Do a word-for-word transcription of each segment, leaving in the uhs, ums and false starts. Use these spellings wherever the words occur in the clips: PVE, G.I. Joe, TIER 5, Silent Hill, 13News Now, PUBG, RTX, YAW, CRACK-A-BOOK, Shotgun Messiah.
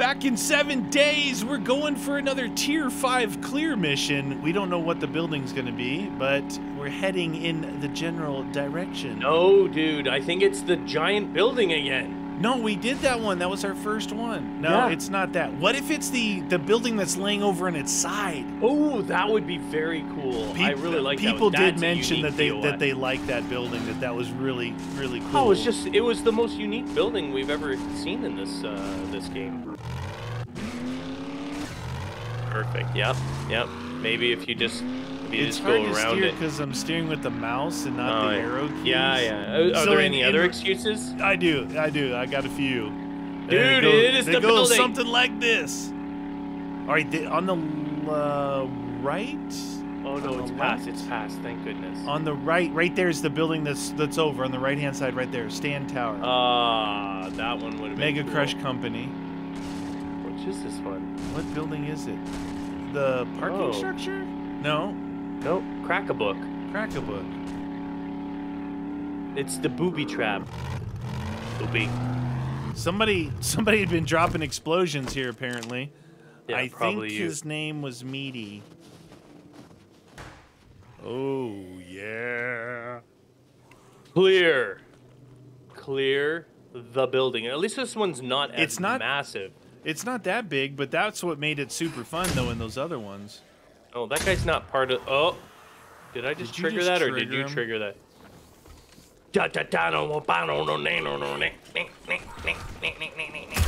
back in seven days. We're going for another tier five clear mission. We don't know what the building's gonna be, but we're heading in the general direction. No, dude, I think it's the giant building again. No, we did that one. That was our first one. No, yeah. It's not that. What if it's the, the building that's laying over on its side? Oh, that would be very cool. Pe I really like that. People did mention that they, that they liked that building, that that was really, really cool. Oh, it's just, it was the most unique building we've ever seen in this, uh, this game. Perfect. Yep. Yep. Maybe if you just, if you it's just hard go to around steer it. Because I'm steering with the mouse and not uh, the arrow keys. Yeah, yeah. Are, are so there in, any in, other excuses? I do. I do. I got a few. Dude, they go, it is they the go building. Something like this. All right, they, on the uh, right. Oh no, it's past. It's past. Thank goodness. On the right, right there is the building that's that's over on the right hand side, right there, Stand Tower. Ah, uh, that one would have been Mega cool. Crush Company. Which is this one? What building is it? The parking oh. structure? No. Nope. Crack-a-book. Crack-a-book. It's the booby trap. Booby. Somebody, somebody had been dropping explosions here, apparently. Yeah, I probably think you. His name was Meaty. Oh, yeah. Clear. Clear the building. At least this one's not as it's not massive. It's not that big, but that's what made it super fun, though, in those other ones. Oh, that guy's not part of... Oh! Did I just did trigger just that, trigger or did you him? Trigger that?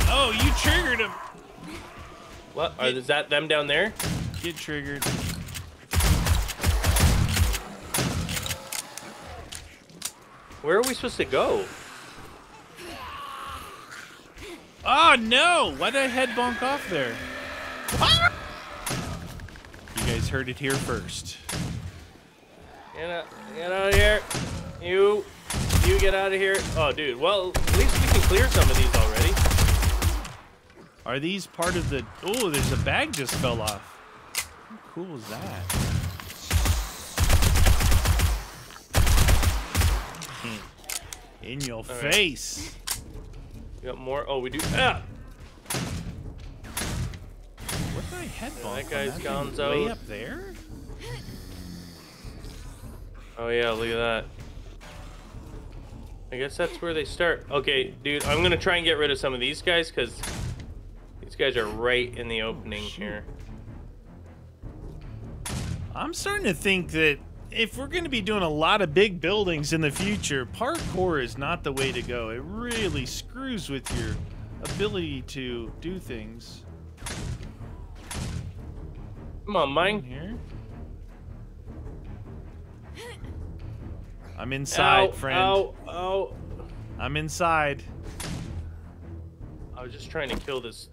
Oh, you triggered him! What? Are, is that them down there? Get triggered. Where are we supposed to go? Oh, no! Why did I head bonk off there? Ah! You guys heard it here first. Get out, get out of here. You, you get out of here. Oh, dude. Well, at least we can clear some of these already. Are these part of the... Oh, there's a bag just fell off. How cool was that? In your All face. Right. We got more. Oh, we do. Ah! What the heck? Yeah, that guy's gone out. Way up there? Oh, yeah, look at that. I guess that's where they start. Okay, dude, I'm going to try and get rid of some of these guys because these guys are right in the opening oh, here. I'm starting to think that if we're going to be doing a lot of big buildings in the future, parkour is not the way to go. It really screws with your ability to do things. Come on, mine. In here. I'm inside, ow, friend. Ow, ow. I'm inside. I was just trying to kill this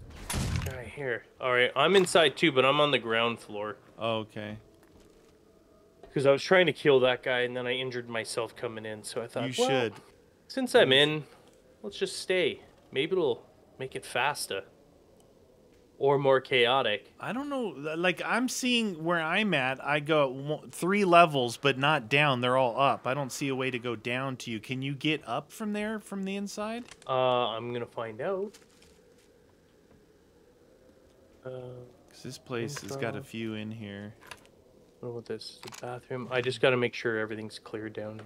guy here. All right, I'm inside too, but I'm on the ground floor. Oh, okay. Because I was trying to kill that guy, and then I injured myself coming in, so I thought, you should. Well, since I'm in, let's just stay. Maybe it'll make it faster. Or more chaotic. I don't know. Like, I'm seeing where I'm at. I go three levels, but not down. They're all up. I don't see a way to go down to you. Can you get up from there, from the inside? Uh, I'm going to find out. Because this place has got a few in here. What about this? The bathroom. I just got to make sure everything's cleared down.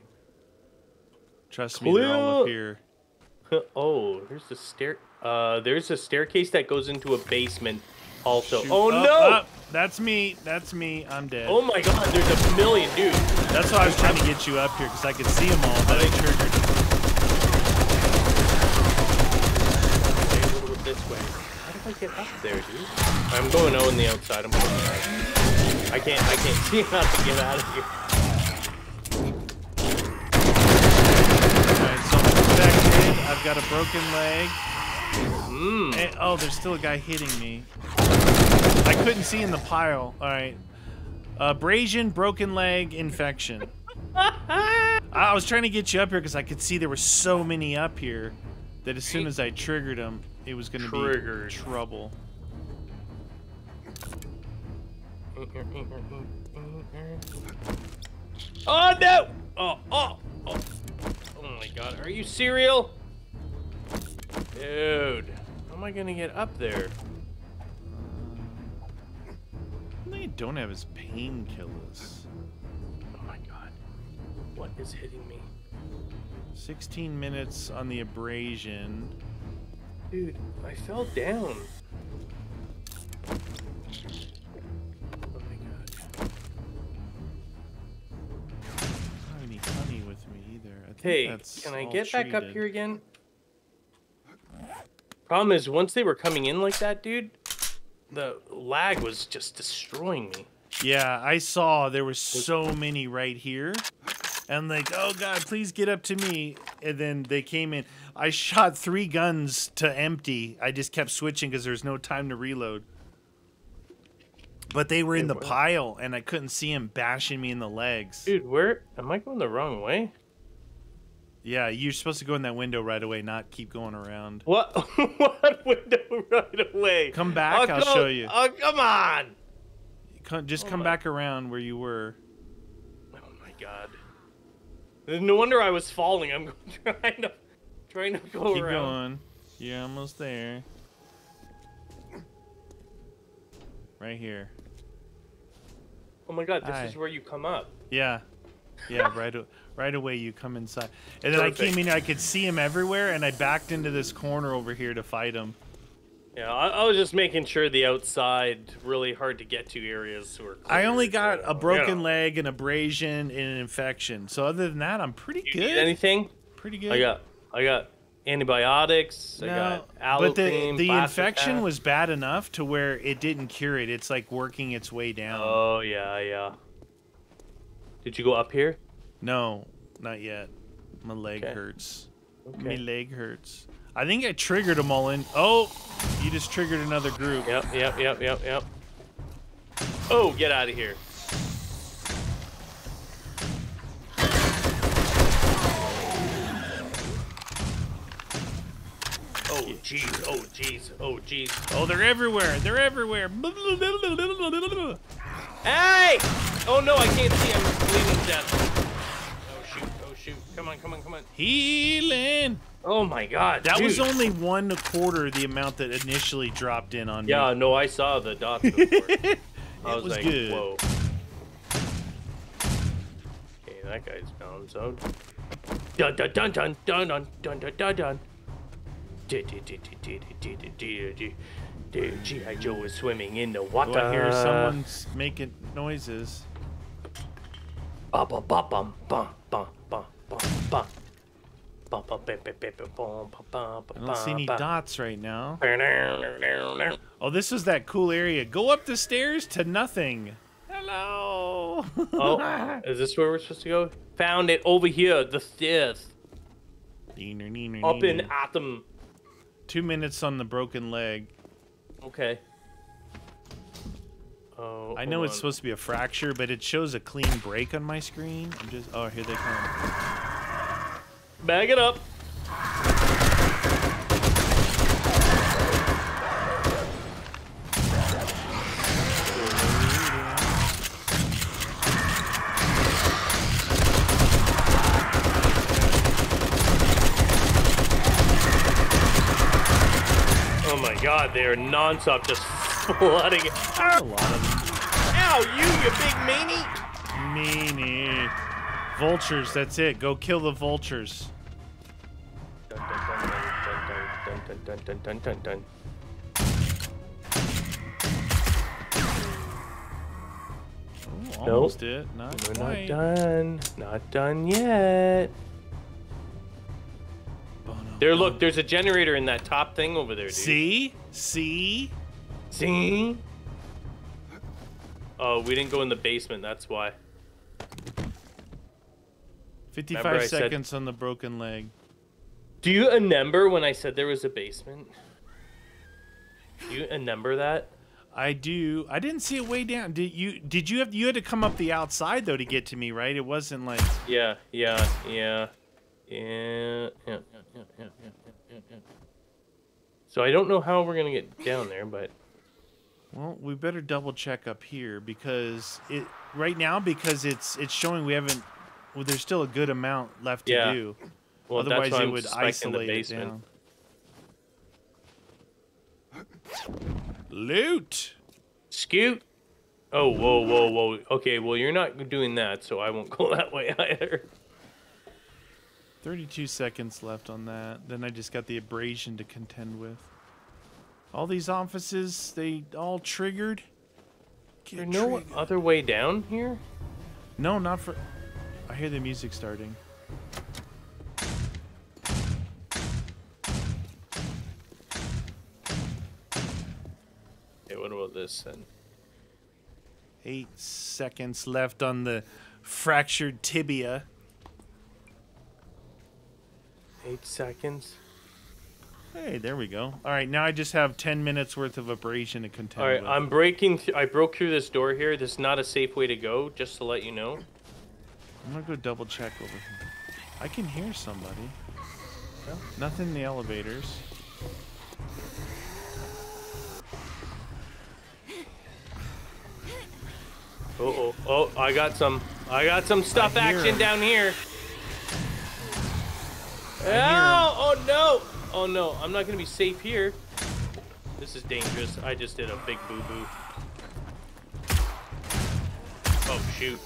Trust Clear. me, they're all up here. Oh, there's the stair. Uh, there's a staircase that goes into a basement. Also. Shoot. Oh up, no! Up. That's me. That's me. I'm dead. Oh my God! There's a million, dude. That's why I was trying to get you up here because I could see them all, but I triggered. A little bit this way. How did I get up there, dude? I'm going out on the outside. I'm going out. I can't, I can't see how to get out of here. Alright, so I'm protected. I've got a broken leg. Mm. Hey, oh, there's still a guy hitting me. I couldn't see in the pile. Alright. Abrasion, broken leg, infection. I was trying to get you up here because I could see there were so many up here that as soon as I triggered them, it was going to be trouble. Oh no! Oh, oh, oh! Oh my God, are you cereal? Dude, I'm am I going to get up there? I think I don't have his painkillers. Oh my god. What is hitting me? sixteen minutes on the abrasion. Dude, I fell down. Hey, that's can I get treated. back up here again? Problem is, once they were coming in like that, dude, the lag was just destroying me. Yeah, I saw there was so many right here. And like, oh god, please get up to me. And then they came in. I shot three guns to empty. I just kept switching because there was no time to reload. But they were in dude, the where? pile, and I couldn't see him bashing me in the legs. Dude, where? Am I going the wrong way? Yeah, you're supposed to go in that window right away, not keep going around. What? What window right away? Come back, I'll, I'll go, show you. Oh, come on! Come, just oh come my. back around where you were. Oh my god. No wonder I was falling. I'm trying to, trying to go keep around. Keep going. You're almost there. Right here. Oh my god, this Hi. is where you come up. Yeah. Yeah, right right away you come inside. And then Perfect. I came in, I could see him everywhere, and I backed into this corner over here to fight him. Yeah, I, I was just making sure the outside, really hard to get to areas were clear. I only got so, a broken you know. leg, an abrasion, and an infection. So other than that, I'm pretty you good. Need anything? Pretty good. I got I got antibiotics, no, I got allopane. But the, the infection was bad enough to where it didn't cure it. It's like working its way down. Oh, yeah, yeah. Did you go up here? No, not yet. My leg okay. hurts. Okay. My leg hurts. I think I triggered them all in. Oh, you just triggered another group. Yep, yep, yep, yep, yep. Oh, get out of here. Oh, jeez. Oh, jeez. Oh, jeez. Oh, they're everywhere. They're everywhere. Hey! Oh no, I can't see. I'm bleeding to death. Oh shoot, oh shoot. Come on, come on, come on. Healing! Oh my god, That dude. was only one quarter the amount that initially dropped in on yeah, me. Yeah, no, I saw the dots before. I was, was like, good. whoa. Okay, that guy's down, so. Dun dun dun dun dun dun dun dun dun dun. Dude, G I Joe is swimming in the water. Do I hear someone's making noises? Ba ba ba bum bum bum bum bum bum. I don't see any dots right now. Oh, this is that cool area. Go up the stairs to nothing. Hello. Oh, is this where we're supposed to go? Found it over here, the stairs. Up in Atom. Two minutes on the broken leg. Okay. Oh, I know on. it's supposed to be a fracture, but it shows a clean break on my screen. I'm just oh, here they come. Bag it up. God, they're non-stop just flooding. Ow. A lot of them. Ow, you, you big meanie. Meanie. Vultures, that's it. Go kill the vultures. Dun, dun, dun, dun, dun, dun, dun, dun, dun. Ooh, almost nope. it. Not We're quite. not done. Not done yet. There, look, there's a generator in that top thing over there, dude. See? See? See? Oh, we didn't go in the basement, that's why. fifty-five seconds said, on the broken leg. Do you remember when I said there was a basement? Do you remember that? I do. I didn't see it way down. Did you Did you have you had to come up the outside though to get to me, right? It wasn't like Yeah, yeah, yeah. Yeah, yeah, yeah, yeah, yeah, yeah. So I don't know how we're gonna get down there, but well, we better double check up here because it right now because it's it's showing we haven't. Well, there's still a good amount left yeah. to do. Well, otherwise that's why it I'm would isolate the basement. It down. Loot! Scoot! Oh, whoa, whoa, whoa. Okay, well, you're not doing that, so I won't go that way either. thirty-two seconds left on that. Then I just got the abrasion to contend with. All these offices, they all triggered. Get There's triggered. No other way down here? No, not for... I hear the music starting. Okay, what about this then? Eight seconds left on the fractured tibia. Eight seconds. Hey, there we go. All right, now I just have ten minutes worth of abrasion to contend with. All right, with. I'm breaking. Th I broke through this door here. This is not a safe way to go. Just to let you know. I'm gonna go double check over here. I can hear somebody. No? Nothing in the elevators. Uh oh, oh, I got some, I got some stuff action down here. Oh, oh no, oh no, I'm not gonna be safe here. This is dangerous. I just did a big boo-boo. Oh shoot.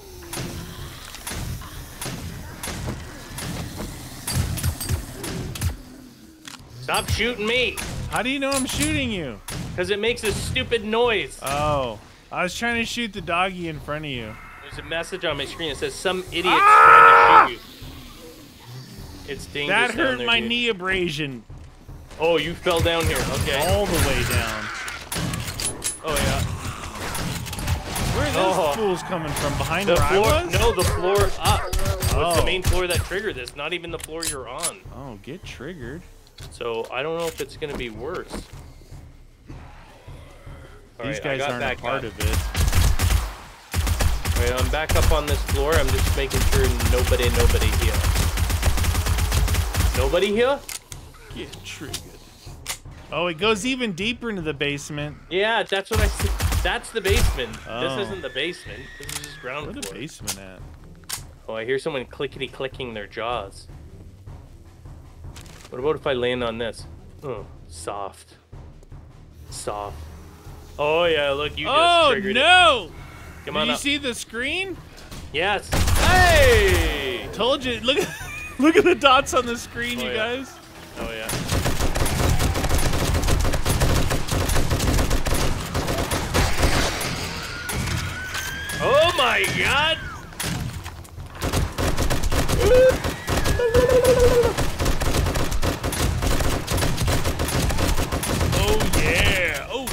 Stop shooting me. How do you know I'm shooting you? Because it makes a stupid noise. Oh. I was trying to shoot the doggy in front of you. There's a message on my screen that says some idiot's ah! trying to shoot you. It's dangerous. That hurt down there, my dude. knee abrasion. Oh, you fell down here. Okay. All the way down. Oh yeah. Where are those oh. fools coming from? Behind the where floor? I was? No, the floor up. What's oh. the main floor that triggered this? Not even the floor you're on. Oh, get triggered. So I don't know if it's gonna be worse. These guys aren't a part of it. Alright, I'm back up on this floor. I'm just making sure nobody, nobody here. Nobody here? Get triggered. Oh, it goes even deeper into the basement. Yeah, that's what I see. That's the basement. Oh. This isn't the basement. This is just ground floor. Where's the basement at? Oh, I hear someone clickety-clicking their jaws. What about if I land on this? Oh, soft. Soft. Oh yeah, look, you oh, just triggered no. it. Oh no! Come on Did you up. see the screen? Yes. Hey! Told you, look at, look at the dots on the screen, oh, you yeah. guys. Oh yeah. Oh my god! Oh yeah! Oh!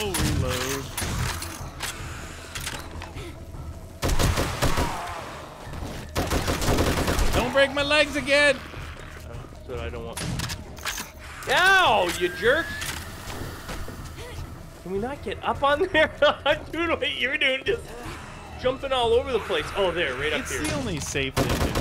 Oh, reload. Don't break my legs again. Oh, that's what I don't want. Ow, you jerk. Can we not get up on there? I'm doing what you're doing, just jumping all over the place. Oh, there, right up it's here. It's the only safe thing to do.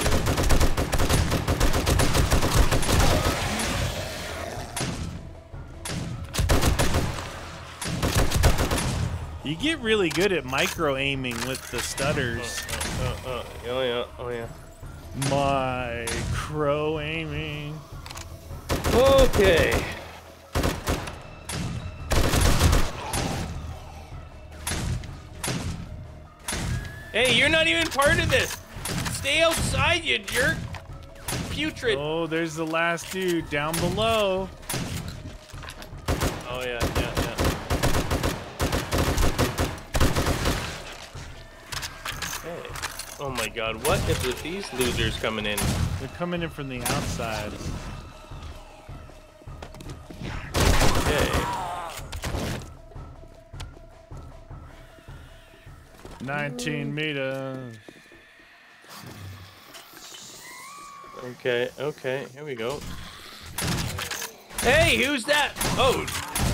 You get really good at micro-aiming with the stutters. Oh, oh, oh, oh yeah, oh yeah. Micro-aiming. Okay. Hey, you're not even part of this. Stay outside, you jerk. Putrid. Oh, there's the last dude down below. Oh yeah, yeah. Oh my god, what is with these losers coming in? They're coming in from the outside. Okay. nineteen meters. Okay, okay, here we go. Hey, who's that? Oh,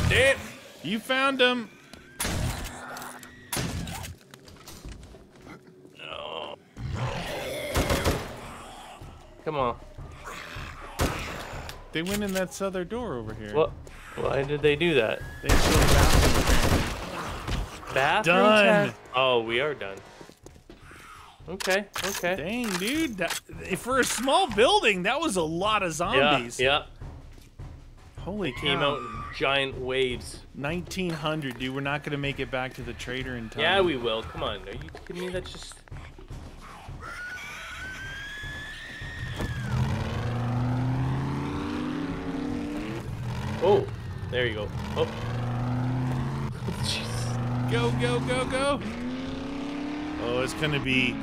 damn. You found him. Come on. They went in that other door over here. What? Why did they do that? They showed bathroom. Bathroom done. Test? Oh, we are done. Okay. Okay. Dang, dude. That, for a small building, that was a lot of zombies. Yeah. yeah. Holy cow. Came out and giant waves. nineteen hundred, dude. We're not gonna make it back to the trader in time. Yeah, we will. Come on. Are you kidding me? That's just... Oh, there you go. Oh. Jeez. Go, go, go, go. Oh, it's gonna be...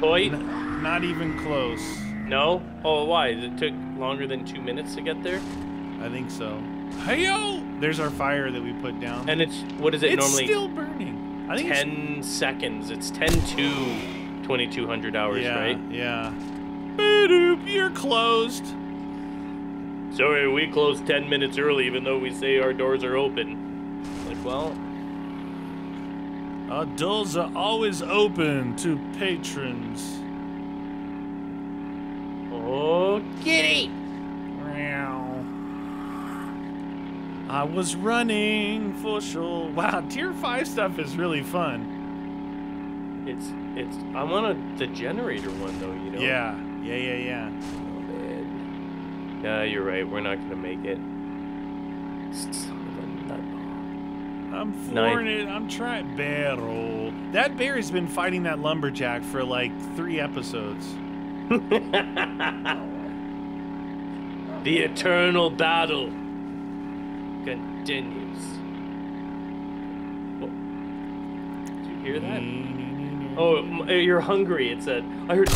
Point. N not even close. No? Oh, why? It took longer than two minutes to get there? I think so. Hey-yo! There's our fire that we put down. And it's, what is it it's normally? It's still burning. I think ten it's... seconds. It's ten to twenty-two hundred hours, yeah, right? Yeah. Boop, you're closed. Sorry, we closed ten minutes early, even though we say our doors are open. Like, well... Our doors are always open to patrons. Oh, kitty! Meow. I was running for sure. Wow, tier five stuff is really fun. It's it's. I want the generator one though, you know. Yeah, yeah, yeah, yeah. Oh man. Yeah, you're right. We're not gonna make it. I'm flooring it. I'm trying. Barrel. That bear has been fighting that lumberjack for like three episodes. The eternal battle continues. Oh. Did you hear that? Oh, you're hungry. It said. I heard.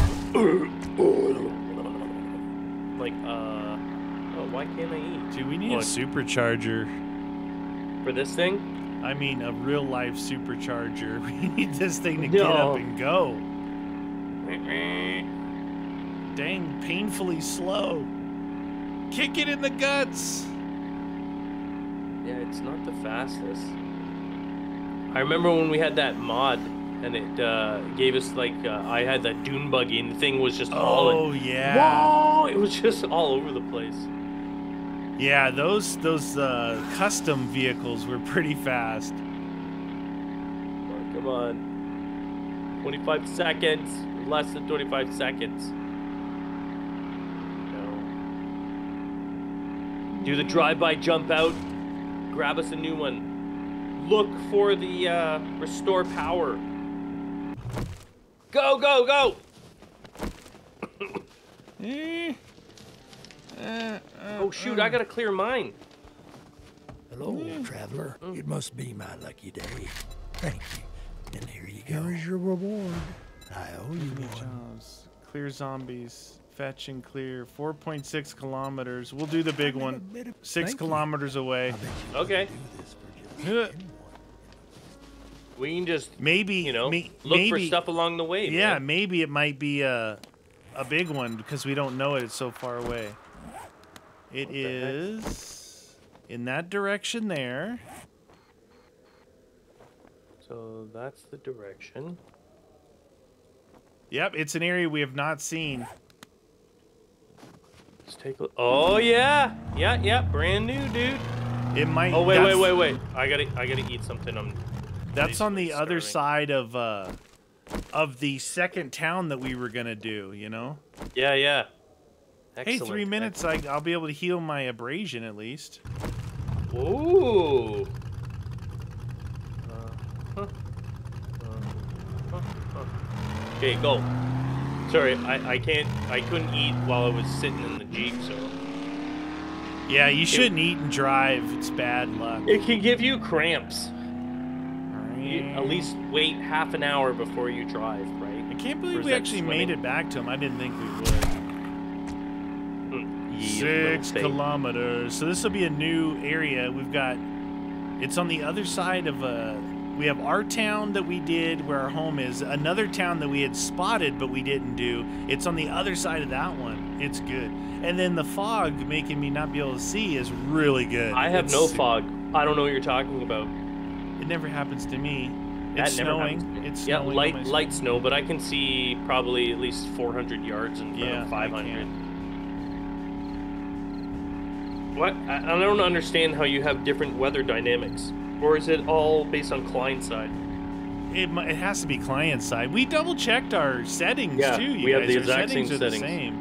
Like, uh. Oh, why can't I eat? Dude, we need Look. a supercharger for this thing. I mean, a real-life supercharger. We need this thing to no. get up and go. Dang, painfully slow. Kick it in the guts. Yeah, it's not the fastest. I remember when we had that mod, and it uh, gave us, like, uh, I had that dune buggy, and the thing was just all... Oh, yeah. Whoa! It was just all over the place. Yeah, those those uh, custom vehicles were pretty fast. Come on, come on. twenty-five seconds. Less than twenty-five seconds. No. Do the drive-by jump out. Grab us a new one. Look for the uh, restore power. Go, go, go! Eh. Uh, uh, oh shoot, uh. I gotta clear mine. Hello, mm. traveler. Mm. It must be my lucky day. Thank you. And here you go. Here's your reward. I owe you one. Clear zombies. Fetch and clear. four point six kilometers. We'll do the big one. Six Thank kilometers you. away. Okay. We can just maybe you know may look maybe, for stuff along the way. Yeah, man. Maybe it might be a a big one because we don't know it. It's so far away. It is in that direction there. So that's the direction. Yep, it's an area we have not seen. Let's take a look. Oh yeah, yeah, yeah, brand new, dude. It might. Oh wait, wait, wait, wait. I gotta, I gotta eat something. I'm. That's on the other side of, uh, of the second town that we were gonna do. You know. Yeah, yeah. Excellent. Hey, three minutes, I, I'll be able to heal my abrasion at least. Ooh. Uh, huh. Uh, huh, huh. Okay, go. Sorry, I, I can't, I couldn't eat while I was sitting in the Jeep, so. Yeah, you shouldn't it, eat and drive. It's bad luck. It can give you cramps. You at least wait half an hour before you drive, right? I can't believe we actually swimming? made it back to him. I didn't think we would. Six kilometers. So this will be a new area. We've got, it's on the other side of a, we have our town that we did where our home is, another town that we had spotted but we didn't do. It's on the other side of that one. It's good. And then the fog making me not be able to see is really good. I have it's, no fog. I don't know what you're talking about. It never happens to me. It's that snowing. Never it's snowing. Yeah, light, light snow, but I can see probably at least four hundred yards in front yeah, of five hundred. What? I don't understand how you have different weather dynamics. Or is it all based on client side? It, it has to be client side. We double checked our settings yeah, too. You we guys. have the exact settings same settings. Are the same.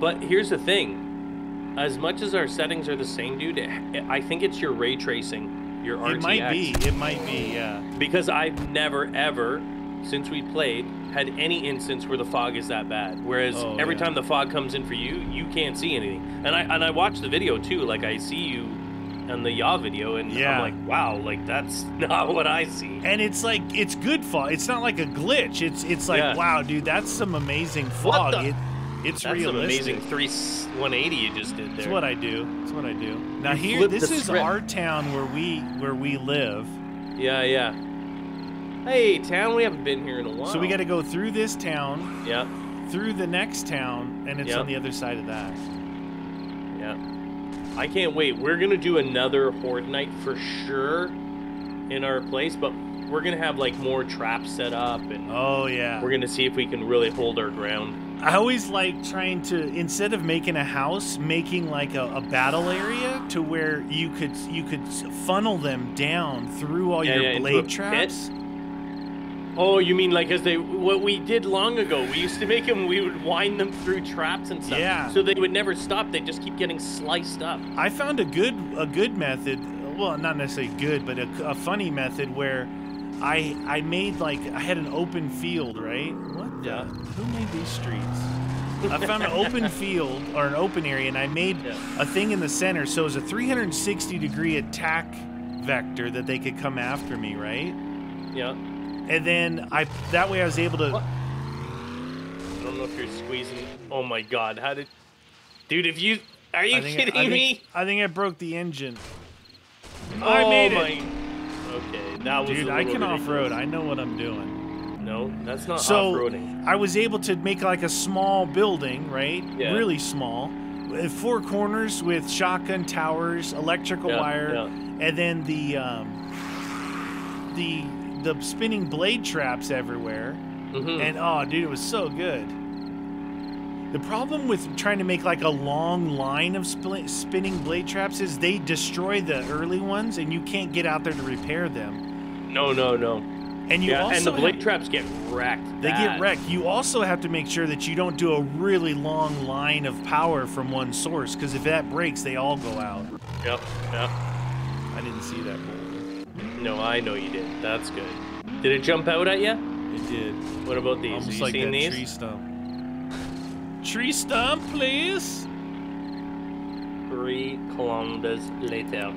But here's the thing. as much as our settings are the same, dude, it, I think it's your ray tracing, your R T X. It might be, it might be, yeah. Because I've never, ever, since we played, had any instance where the fog is that bad. Whereas oh, every yeah. time the fog comes in for you, you can't see anything. And I and I watched the video, too. Like, I see you on the Yaw video, and yeah. I'm like, wow, like, that's not what I see. And it's like, it's good fog. It's not like a glitch. It's it's like, yeah. wow, dude, that's some amazing fog. What the... It, It's That's realistic. That's amazing three one eighty you just did there. That's what I do. That's what I do. Now you here, this is script. Our town where we where we live. Yeah, yeah. Hey, town, we haven't been here in a while. So we got to go through this town. Yeah. Through the next town, and it's yep. on the other side of that. Yeah. I can't wait. We're gonna do another Horde night for sure in our place, but we're gonna have like more traps set up, and oh yeah, we're gonna see if we can really hold our ground. I always like trying to, instead of making a house, making like a, a battle area to where you could you could funnel them down through all yeah, your yeah, blade traps. Pit? Oh, you mean like as they what we did long ago? We used to make them. We would wind them through traps and stuff. Yeah. So they would never stop. They just keep getting sliced up. I found a good a good method. Well, not necessarily good, but a, a funny method where I I made like I had an open field, right? What the? Yeah. Who made these streets? I found an open field or an open area, and I made yeah. a thing in the center, so it was a three sixty degree attack vector that they could come after me, right? Yeah. And then I that way I was able to. What? I don't know if you're squeezing. Oh my God! How did, dude? If you are you kidding I, I me? Think, I think I broke the engine. Oh, I made my... it. Okay, that was dude, I can off-road. I know what I'm doing. No, that's not so off-roading. So I was able to make like a small building, right? Yeah. Really small. Four corners with shotgun towers, electrical yeah, wire, yeah. and then the um, the the spinning blade traps everywhere. Mm-hmm. And oh, dude, it was so good. The problem with trying to make like a long line of split, spinning blade traps is they destroy the early ones, and you can't get out there to repair them. No, no, no. And you yeah, also and the blade have, traps get wrecked. They bad. get wrecked. You also have to make sure that you don't do a really long line of power from one source, because if that breaks, they all go out. Yep. Yep. I didn't see that before. No, I know you did. That's good. Did it jump out at you? It did. What about these? Almost Have you like seen that these? Tree stump. Tree stump, please. Three kilometers later.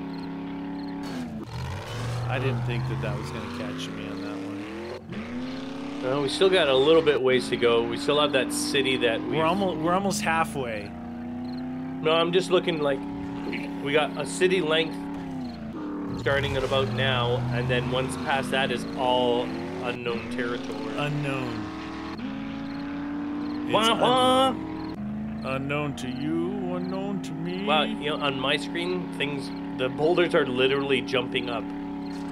I didn't think that that was going to catch me on that one. No, we still got a little bit ways to go. We still have that city that we... We're almost, we're almost halfway. No, I'm just looking like... We got a city length starting at about now, and then once past that is all unknown territory. Unknown. Un unknown to you, unknown to me. Wow, you know, on my screen, things, the boulders are literally jumping up.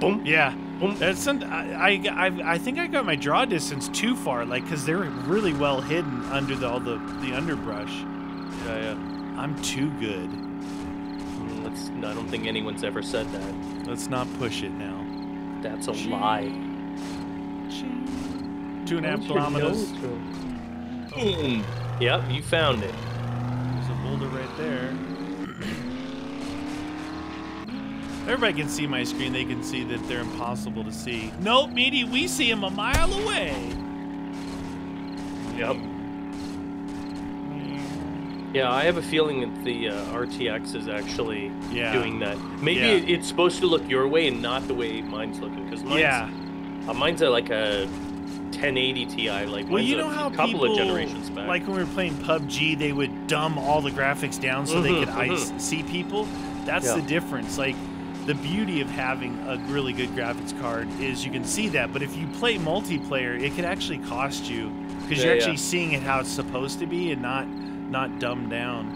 Boom. Yeah. Boom. That's some, I, I, I think I got my draw distance too far, like, because they're really well hidden under the, all the, the underbrush. Yeah, yeah. I'm too good. Let's, I don't think anyone's ever said that. Let's not push it now. That's a Gee. lie. Gee. Two and a half kilometers. Boom. Yep, you found it. There's a boulder right there. Everybody can see my screen. They can see that they're impossible to see. Nope, meaty, we see him a mile away. Yep. Yeah, I have a feeling that the uh, R T X is actually yeah. doing that. Maybe yeah. it's supposed to look your way and not the way mine's looking. Because mine's, yeah. uh, mine's a, like a... ten eighty T I, like well, you know a how couple people, of generations back. Like when we were playing P U B G, they would dumb all the graphics down so mm-hmm, they could mm-hmm. ice, see people. That's yeah. the difference. Like the beauty of having a really good graphics card is you can see that, but if you play multiplayer, it could actually cost you because yeah, you're actually yeah. seeing it how it's supposed to be and not not dumbed down.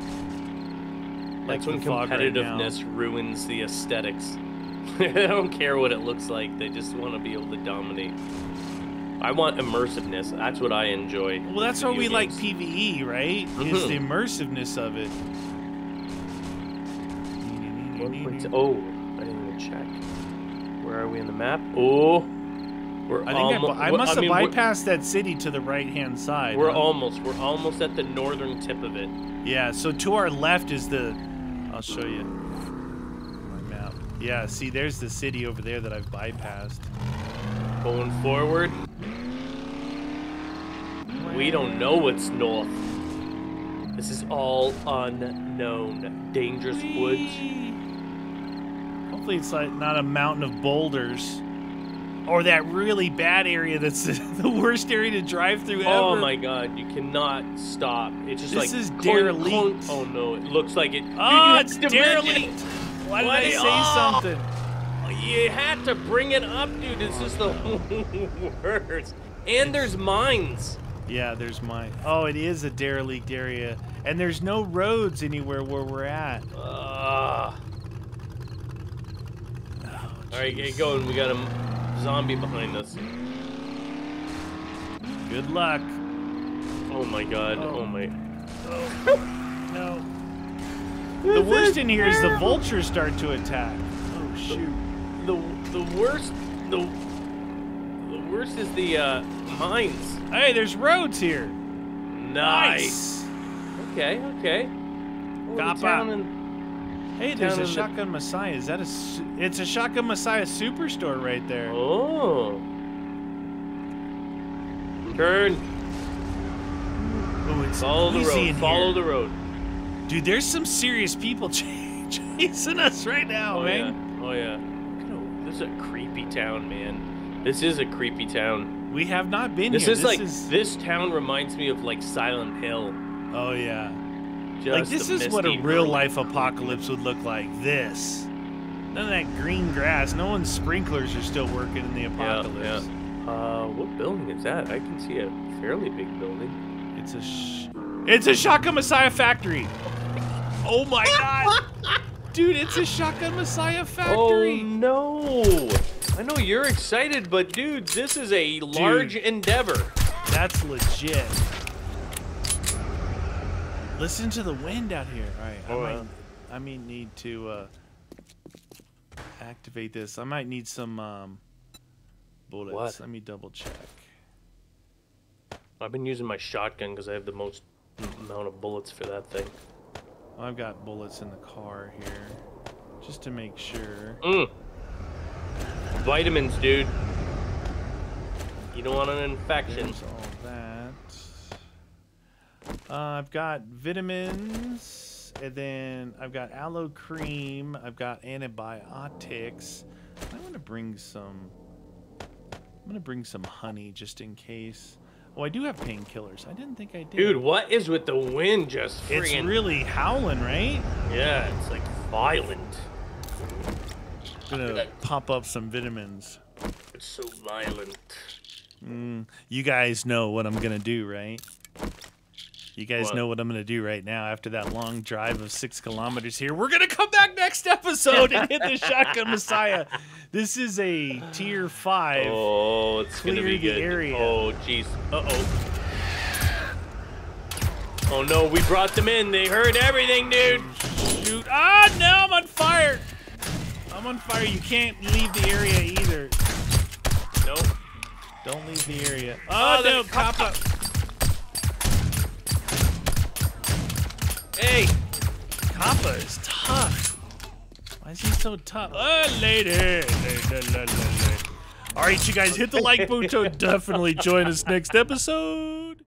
That's like when competitiveness right ruins the aesthetics. They don't care what it looks like. They just want to be able to dominate. I want immersiveness. That's what I enjoy. Well, that's why we games. like P V E, right? Mm-hmm. Is the immersiveness of it. one point oh, I didn't even check. Where are we in the map? Oh, we're We're I think I, I must I mean, have bypassed that city to the right-hand side. We're huh? almost. We're almost at the northern tip of it. Yeah, so to our left is the... I'll show you my map. Yeah, see, there's the city over there that I've bypassed. Going forward. We don't know what's north. This is all unknown. Dangerous woods. Hopefully it's like not a mountain of boulders. Or that really bad area that's the worst area to drive through ever. Oh my god, you cannot stop. It's just this like... This is derelict. Oh no, it looks like it... Oh, it's derelict! Why what did I say oh, something? You had to bring it up, dude. This is the worst. And there's mines. Yeah, there's mines. Oh, it is a derelict area. And there's no roads anywhere where we're at. Uh, oh, Alright, get going. We got a... zombie behind us. Good luck. Oh my god. Oh, oh my. Oh. No. The this worst in here terrible. Is the vultures start to attack. Oh shoot. The the, the worst the the worst is the uh, mines. Hey, there's roads here. Nice. nice. Okay. Okay. Cop out. Hey, there's a Shotgun Messiah. Is that a? It's a Shotgun Messiah superstore right there. Oh. Turn. Oh, it's follow the road. Follow the road. Dude, there's some serious people chasing us right now, oh, man. Yeah. Oh yeah. This is a creepy town, man. This is a creepy town. We have not been this here. Is this like, is like this town reminds me of like Silent Hill. Oh yeah. Just like, this is what a real-life apocalypse would look like. This. None of that green grass. No one's sprinklers are still working in the apocalypse. Yeah, yeah. Uh, what building is that? I can see a fairly big building. It's a sh It's a Shotgun Messiah factory! Oh my god! Dude, it's a Shotgun Messiah factory! Oh no! I know you're excited, but dude, this is a dude, large endeavor. That's legit. Listen to the wind out here. All right, oh, I, might, uh, I may need to uh, activate this. I might need some um, bullets. What? Let me double check. I've been using my shotgun because I have the most amount of bullets for that thing. I've got bullets in the car here, just to make sure. Mm. Vitamins, dude. You don't want an infection. There's all that. Uh, I've got vitamins, and then I've got aloe cream. I've got antibiotics. I want to bring some. I'm gonna bring some honey just in case. Oh, I do have painkillers. I didn't think I did. Dude, what is with the wind just? It's friggin really howling, right? Yeah, it's like violent. I'm gonna pop up some vitamins. It's so violent. Mm, you guys know what I'm gonna do, right? You guys what? know what I'm going to do right now after that long drive of six kilometers here. We're going to come back next episode and hit the Shotgun Messiah. This is a tier five. Oh, it's going to be good. Area. Oh, jeez. Uh-oh. Oh, no, we brought them in. They heard everything, dude. Shoot. Ah, oh, no, I'm on fire. I'm on fire. You can't leave the area either. Nope. Don't leave the area. Oh, oh no, pop up. Hey, Kappa is tough. Why is he so tough? Oh, lady. lady, lady, lady. All right, you guys, hit the like button. Definitely join us next episode.